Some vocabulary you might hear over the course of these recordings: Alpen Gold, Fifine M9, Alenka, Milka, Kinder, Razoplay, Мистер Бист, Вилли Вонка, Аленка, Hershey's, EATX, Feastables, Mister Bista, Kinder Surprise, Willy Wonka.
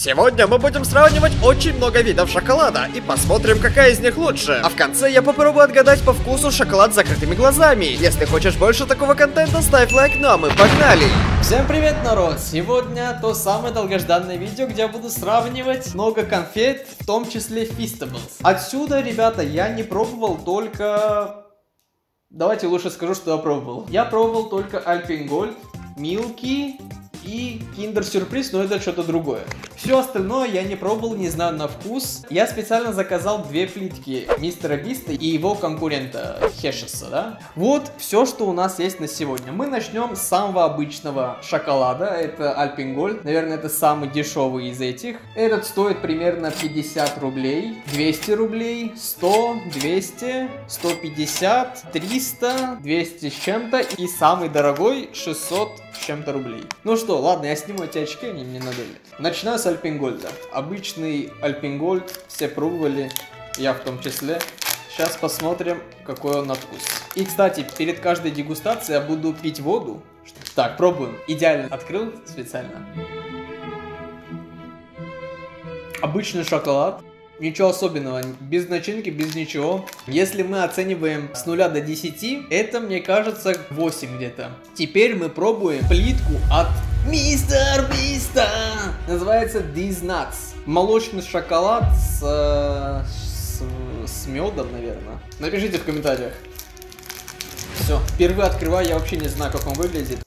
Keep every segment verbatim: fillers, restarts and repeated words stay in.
Сегодня мы будем сравнивать очень много видов шоколада и посмотрим, какая из них лучше. А в конце я попробую отгадать по вкусу шоколад с закрытыми глазами. Если хочешь больше такого контента, ставь лайк нам и погнали! Всем привет, народ! Сегодня то самое долгожданное видео, где я буду сравнивать много конфет, в том числе Feastables. Отсюда, ребята, я не пробовал только... Давайте лучше скажу, что я пробовал. Я пробовал только Alpen Gold, Milky... и Kinder Surprise, но это что-то другое. Все остальное я не пробовал, не знаю на вкус. Я специально заказал две плитки Мистера Биста и его конкурента Hershey's, да? Вот все, что у нас есть на сегодня. Мы начнем с самого обычного шоколада. Это Alpen Gold. Наверное, это самый дешевый из этих. Этот стоит примерно пятьдесят рублей, двести рублей, сто, двести, сто пятьдесят, триста, двести с чем-то. И самый дорогой шестьсот с чем-то рублей. Ну что, ладно, я сниму эти очки, они мне надоели. Начинаю с Alpen Gold. Обычный Alpen Gold, все пробовали, я в том числе. Сейчас посмотрим, какой он на вкус. И, кстати, перед каждой дегустацией я буду пить воду. Так, пробуем. Идеально открыл специально. Обычный шоколад. Ничего особенного, без начинки, без ничего. Если мы оцениваем с нуля до десяти, это, мне кажется, восемь где-то. Теперь мы пробуем плитку от Мистер Биста. Называется These Nuts. Молочный шоколад с, э, с, с медом, наверное. Напишите в комментариях. Все, впервые открываю, я вообще не знаю, как он выглядит.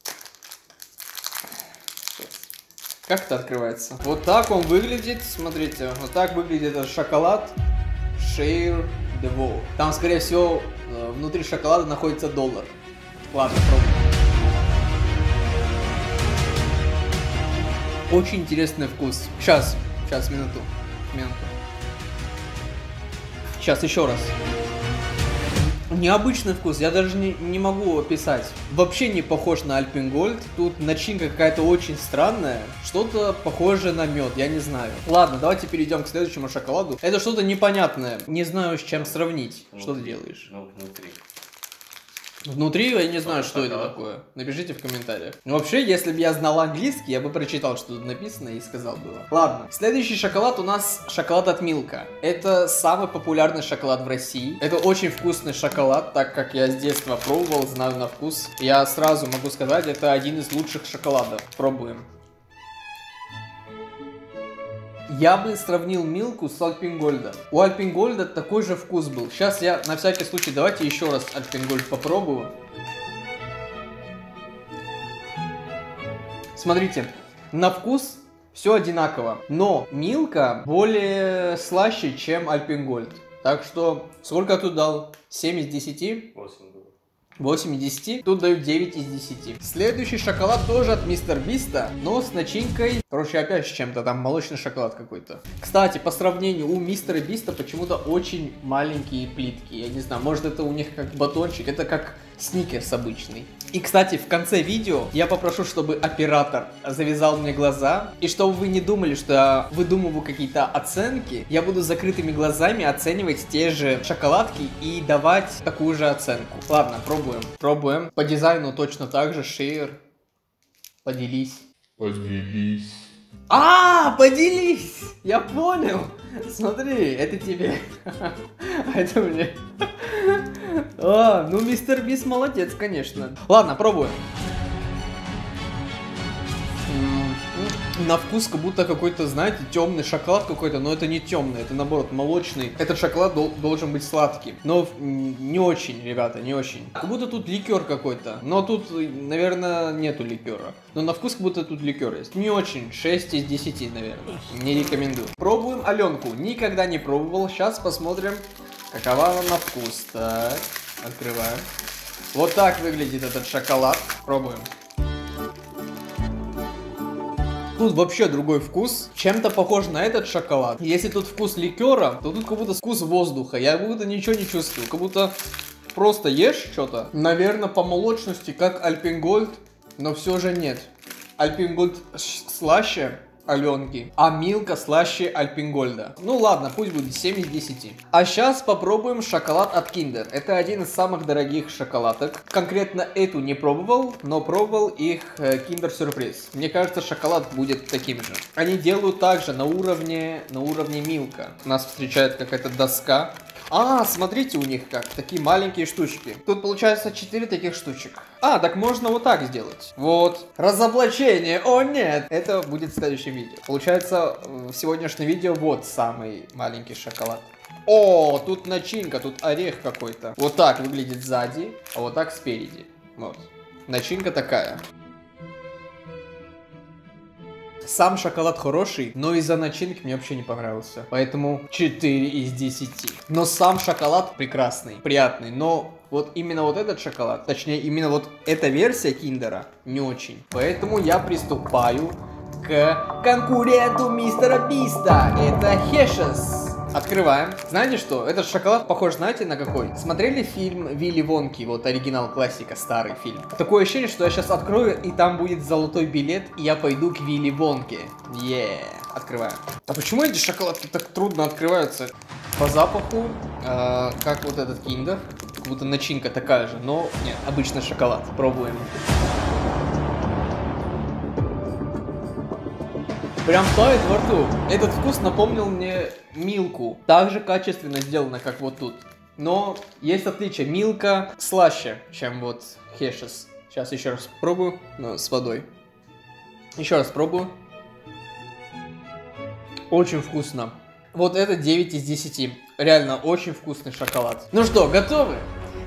Как это открывается? Вот так он выглядит, смотрите, вот так выглядит этот шоколад Share the World. Там, скорее всего, внутри шоколада находится доллар. Ладно, пробуем. Очень интересный вкус. Сейчас, сейчас, минуту, минуту. Сейчас, еще раз. Необычный вкус, я даже не, не могу описать. Вообще не похож на Alpen Gold. Тут начинка какая-то очень странная. Что-то похожее на мед, я не знаю. Ладно, давайте перейдем к следующему шоколаду. Это что-то непонятное. Не знаю, с чем сравнить. Внутри. Что ты делаешь? Ну, внутри. Внутри я не знаю, что это такое. Напишите в комментариях. Вообще, если бы я знал английский, я бы прочитал, что тут написано, и сказал бы. Ладно. Следующий шоколад у нас шоколад от Милка. Это самый популярный шоколад в России. Это очень вкусный шоколад, так как я с детства пробовал, знаю на вкус. Я сразу могу сказать, это один из лучших шоколадов. Пробуем. Я бы сравнил Милку с Alpen Gold. У Alpen Gold такой же вкус был. Сейчас я на всякий случай, давайте еще раз Alpen Gold попробую. Смотрите, на вкус все одинаково, но Милка более слаще, чем Alpen Gold. Так что, сколько ты дал? семь из десяти? восемь из десяти, тут дают девять из десяти. Следующий шоколад тоже от Мистер Биста, но с начинкой, короче, опять с чем-то, там молочный шоколад какой-то. Кстати, по сравнению, у Мистера Биста почему-то очень маленькие плитки. Я не знаю, может это у них как батончик, это как сникерс обычный. И, кстати, в конце видео я попрошу, чтобы оператор завязал мне глаза. И чтобы вы не думали, что я выдумываю какие-то оценки, я буду закрытыми глазами оценивать те же шоколадки и давать такую же оценку. Ладно, пробуем. Пробуем. По дизайну точно так же. Share. Поделись. Поделись. А, поделись! Я понял. Смотри, это тебе. А это мне. А, ну Мистер Бист молодец, конечно. Ладно, пробуем. На вкус как будто какой-то, знаете, темный шоколад какой-то, но это не темный, это наоборот молочный. Этот шоколад дол должен быть сладкий, но не очень, ребята, не очень. Как будто тут ликер какой-то, но тут, наверное, нету ликера. Но на вкус как будто тут ликер есть. Не очень, шесть из десяти, наверное. Не рекомендую. Пробуем Аленку, никогда не пробовал, сейчас посмотрим, какова она на вкус. Так, открываем. Вот так выглядит этот шоколад. Пробуем. Тут вообще другой вкус, чем-то похож на этот шоколад. Если тут вкус ликера, то тут как будто вкус воздуха. Я как будто ничего не чувствую, как будто просто ешь что-то. Наверное, по молочности, как Alpen Gold, но все же нет. Alpen Gold слаще, Аленки, а Милка слаще Alpen Gold. Ну ладно, пусть будет семь из десяти. А сейчас попробуем шоколад от Kinder. Это один из самых дорогих шоколадок. Конкретно эту не пробовал, но пробовал их Kinder Surprise. Мне кажется, шоколад будет таким же. Они делают также на уровне, на уровне Милка. Нас встречает какая-то доска. А, смотрите, у них как, такие маленькие штучки. Тут получается четыре таких штучек. А, так можно вот так сделать. Вот. Разоблачение, о нет! Это будет в следующем видео. Получается, в сегодняшнем видео вот самый маленький шоколад. О, тут начинка, тут орех какой-то. Вот так выглядит сзади, а вот так спереди. Вот. Начинка такая. Сам шоколад хороший, но из-за начинки мне вообще не понравился. Поэтому четыре из десяти. Но сам шоколад прекрасный, приятный. Но вот именно вот этот шоколад, точнее именно вот эта версия Киндера не очень. Поэтому я приступаю к конкуренту Мистера Биста. Это Hershey's. Открываем. Знаете что? Этот шоколад похож, знаете, на какой? Смотрели фильм «Вилли Вонки», вот оригинал, классика, старый фильм? Такое ощущение, что я сейчас открою, и там будет золотой билет, и я пойду к Вилли Вонке. Еее. Открываем. А почему эти шоколадки так трудно открываются? По запаху, э, как вот этот Kinder, как будто начинка такая же, но нет, обычный шоколад. Пробуем. Прям тает во рту. Этот вкус напомнил мне Милку. Так же качественно сделано, как вот тут. Но есть отличие. Милка слаще, чем вот Hershey's. Сейчас еще раз пробую, но с водой. Еще раз пробую. Очень вкусно. Вот это девять из десяти. Реально очень вкусный шоколад. Ну что, готовы?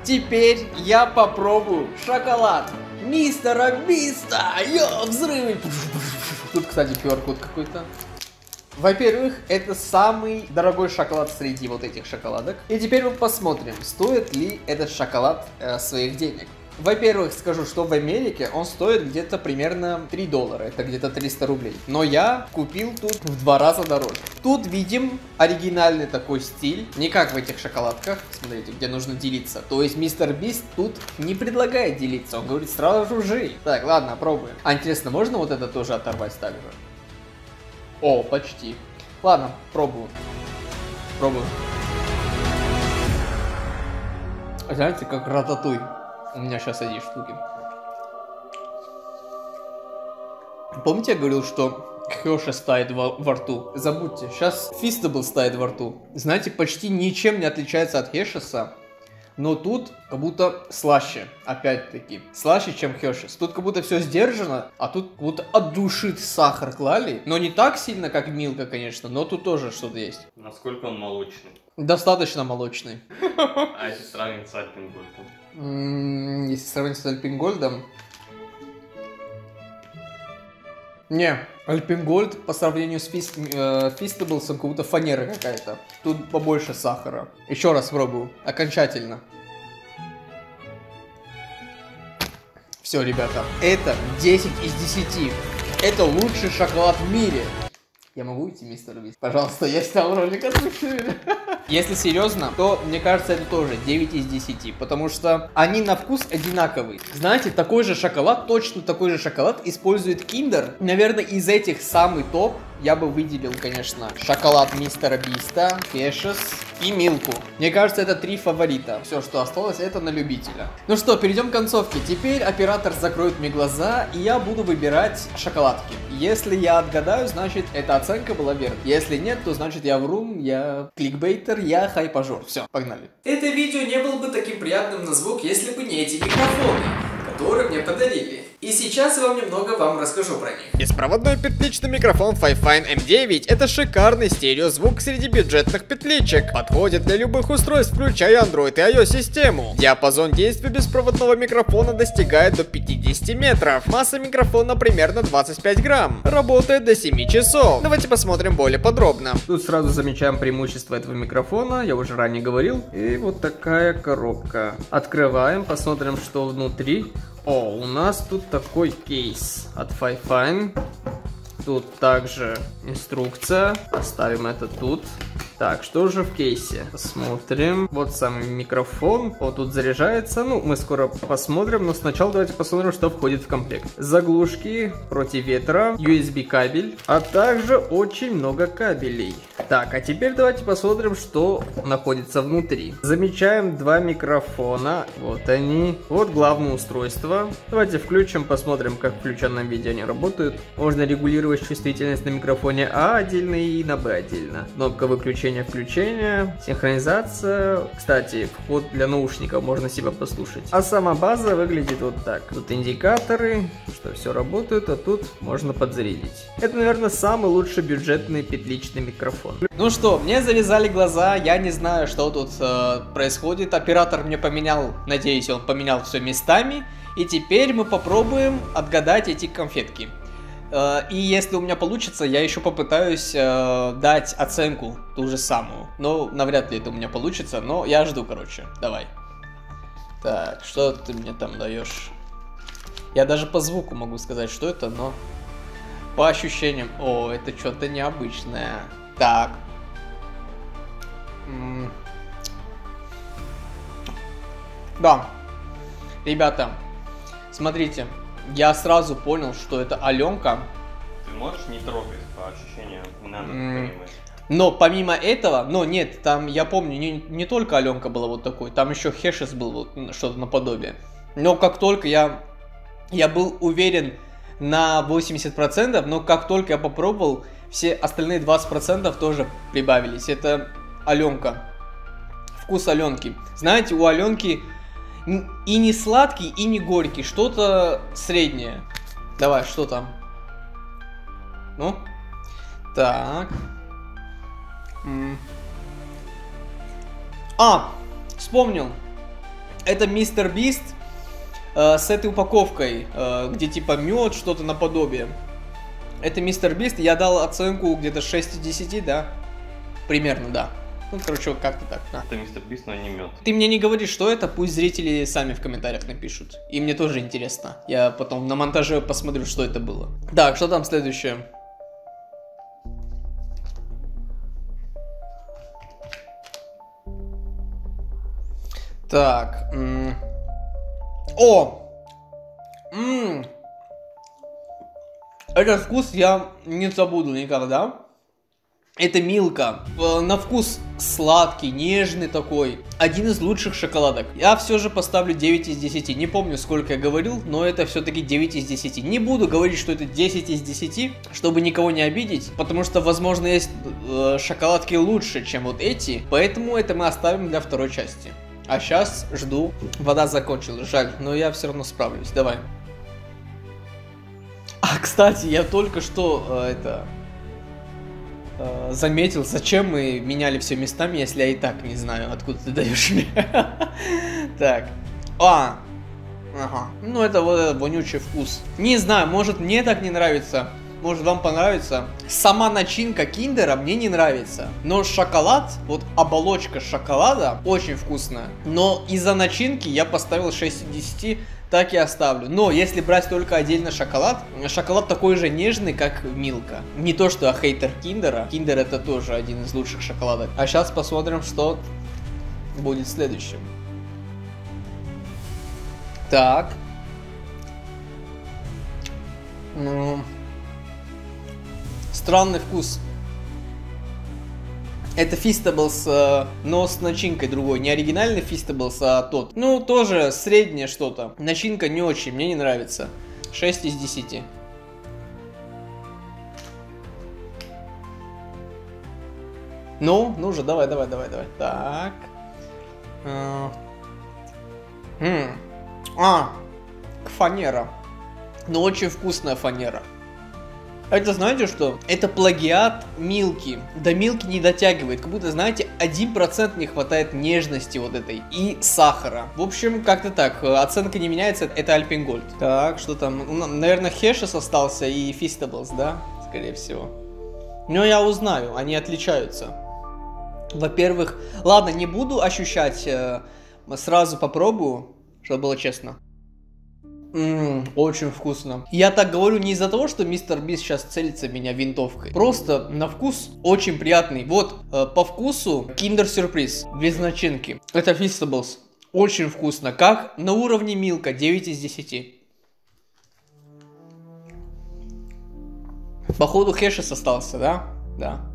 Теперь я попробую шоколад Мистера Биста. Йо, взрывы. Тут, кстати, ку ар-код какой-то. Во-первых, это самый дорогой шоколад среди вот этих шоколадок. И теперь мы посмотрим, стоит ли этот шоколад э, своих денег. Во-первых, скажу, что в Америке он стоит где-то примерно три доллара, это где-то триста рублей. Но я купил тут в два раза дороже. Тут видим оригинальный такой стиль, не как в этих шоколадках, смотрите, где нужно делиться. То есть Мистер Бист тут не предлагает делиться, он говорит сразу же. Так, ладно, пробуем. А интересно, можно вот это тоже оторвать так же? О, почти. Ладно, пробую. Пробую. Знаете, как рататуй. У меня сейчас одни штуки. Помните, я говорил, что Hershey's тает во, во рту? Забудьте, сейчас Feastables тает во рту. Знаете, почти ничем не отличается от Hershey's, но тут как будто слаще, опять-таки. Слаще, чем Hershey's. Тут как будто все сдержано, а тут как будто от души сахар клали. Но не так сильно, как Милка, конечно, но тут тоже что-то есть. Насколько он молочный? Достаточно молочный. А если сравнить с Alpen Gold? Если сравнить с Alpen Gold, не, Alpen Gold по сравнению с Feastables как будто фанера какая-то. Тут побольше сахара. Еще раз пробую, окончательно. Все, ребята, это десять из десяти. Это лучший шоколад в мире. Я могу уйти, Мистер Бист? Пожалуйста, я снял ролик, отпустите. Если серьезно, то мне кажется, это тоже девять из десяти, потому что они на вкус одинаковые. Знаете, такой же шоколад, точно такой же шоколад использует Kinder. Наверное, из этих самый топ я бы выделил, конечно, шоколад Мистера Биста, Hershey's и Милку. Мне кажется, это три фаворита. Все, что осталось, это на любителя. Ну что, перейдем к концовке. Теперь оператор закроет мне глаза, и я буду выбирать шоколадки. Если я отгадаю, значит, эта оценка была верной. Если нет, то значит, я врун, я кликбейтер, я хайпажор. Все, погнали. Это видео не было бы таким приятным на звук, если бы не эти микрофоны, которые мне подарили. И сейчас я вам немного вам расскажу про них. Беспроводной петличный микрофон Fifine эм девять. Это шикарный стереозвук среди бюджетных петличек. Подходит для любых устройств, включая Android и iOS систему. Диапазон действия беспроводного микрофона достигает до пятидесяти метров. Масса микрофона примерно двадцать пять грамм. Работает до семи часов. Давайте посмотрим более подробно. Тут сразу замечаем преимущество этого микрофона. Я уже ранее говорил. И вот такая коробка. Открываем, посмотрим, что внутри. О, у нас тут такой кейс от Fifine. Тут также инструкция. Оставим это тут. Так, что же в кейсе? Посмотрим. Вот самый микрофон. Вот тут заряжается. Ну, мы скоро посмотрим, но сначала давайте посмотрим, что входит в комплект. Заглушки против ветра, ю эс би кабель, а также очень много кабелей. Так, а теперь давайте посмотрим, что находится внутри. Замечаем два микрофона. Вот они. Вот главное устройство. Давайте включим, посмотрим, как в включенном виде они работают. Можно регулировать чувствительность на микрофоне А отдельно и на Б отдельно. Кнопка выключения, включения, синхронизация. Кстати, вход для наушников, можно себя послушать. А сама база выглядит вот так. Тут индикаторы, что все работает, а тут можно подзарядить. Это, наверное, самый лучший бюджетный петличный микрофон. Ну что, мне завязали глаза, я не знаю, что тут э, происходит. Оператор мне поменял, надеюсь, он поменял все местами. И теперь мы попробуем отгадать эти конфетки. И если у меня получится, я еще попытаюсь э, дать оценку ту же самую. Но навряд ли это у меня получится, но я жду, короче. Давай. Так, что ты мне там даешь? Я даже по звуку могу сказать, что это, но... По ощущениям... О, это что-то необычное. Так. М-м. Да. Ребята, смотрите. Я сразу понял, что это Аленка. Ты можешь не трогать, по ощущениям, не надо mm. понимать. Но помимо этого, но нет, там, я помню, не, не только Аленка была вот такой, там еще Hershey's был вот, что-то наподобие. Но как только я, я был уверен на восемьдесят процентов, но как только я попробовал, все остальные двадцать процентов тоже прибавились. Это Аленка. Вкус Аленки. Знаете, у Аленки... И не сладкий, и не горький. Что-то среднее. Давай, что там? Ну? Так. М а! Вспомнил. Это Мистер Бист э, с этой упаковкой, э, где типа мед, что-то наподобие. Это Мистер Бист. Я дал оценку где-то шесть из десяти, да? Примерно, да. Ну, короче, как-то так. На. Это Мистер Бист, но не мед. Ты мне не говоришь, что это, пусть зрители сами в комментариях напишут. И мне тоже интересно. Я потом на монтаже посмотрю, что это было. Так, что там следующее? Так. М О! М Этот вкус я не забуду никогда. Это Милка. На вкус сладкий, нежный такой. Один из лучших шоколадок. Я все же поставлю девять из десяти. Не помню, сколько я говорил, но это все-таки девять из десяти. Не буду говорить, что это десять из десяти, чтобы никого не обидеть. Потому что, возможно, есть э, шоколадки лучше, чем вот эти. Поэтому это мы оставим для второй части. А сейчас жду. Вода закончилась, жаль. Но я все равно справлюсь. Давай. А, кстати, я только что... Э, это... заметил, зачем мы меняли все местами, если я и так не знаю, откуда ты даешь мне. Так. А. Ага. Ну, это вот вонючий вкус. Не знаю, может, мне так не нравится. Может, вам понравится. Сама начинка киндера мне не нравится. Но шоколад, вот оболочка шоколада, очень вкусная. Но из-за начинки я поставил шесть из десяти. Так и оставлю. Но если брать только отдельно шоколад, шоколад такой же нежный, как Милка. Не то, что я хейтер киндера. Киндер это тоже один из лучших шоколадок. А сейчас посмотрим, что будет следующим. Так. Странный вкус. Это Feastables, но с начинкой другой. Не оригинальный Feastables, а тот. Ну, тоже среднее что-то. Начинка не очень, мне не нравится. шесть из десяти. Ну, ну же, давай, давай, давай, давай. Так. А, фанера. Ну, очень вкусная фанера. Это знаете что? Это плагиат Милки. До Милки не дотягивает. Как будто, знаете, один процент не хватает нежности вот этой. И сахара. В общем, как-то так. Оценка не меняется. Это Alpen Gold. Так, что там? Наверное, Hershey's остался и Feastables, да? Скорее всего. Но я узнаю. Они отличаются. Во-первых... Ладно, не буду ощущать. Сразу попробую, чтобы было честно. Ммм, очень вкусно. Я так говорю не из-за того, что Мистер Бист сейчас целится меня винтовкой. Просто на вкус очень приятный. Вот, э, по вкусу Kinder Surprise, без начинки. Это Feastables. Очень вкусно, как на уровне Милка, девять из десяти. Походу Hershey's остался, да? Да.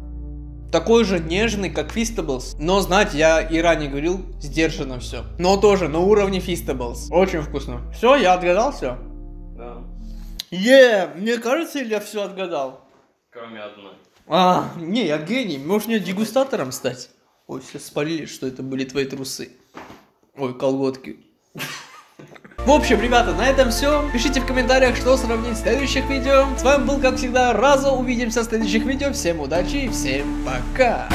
Такой же нежный, как Feastables. Но, знаете, я и ранее говорил, сдержанно все. Но тоже на уровне Feastables. Очень вкусно. Все, я отгадал все? Да. Еее, мне кажется, или я все отгадал? Кроме одной. А, не, я гений. Может мне дегустатором стать? Ой, все спалили, что это были твои трусы. Ой, колготки. В общем, ребята, на этом все. Пишите в комментариях, что сравнить в следующих видео. С вами был, как всегда, Разо. Увидимся в следующих видео. Всем удачи и всем пока.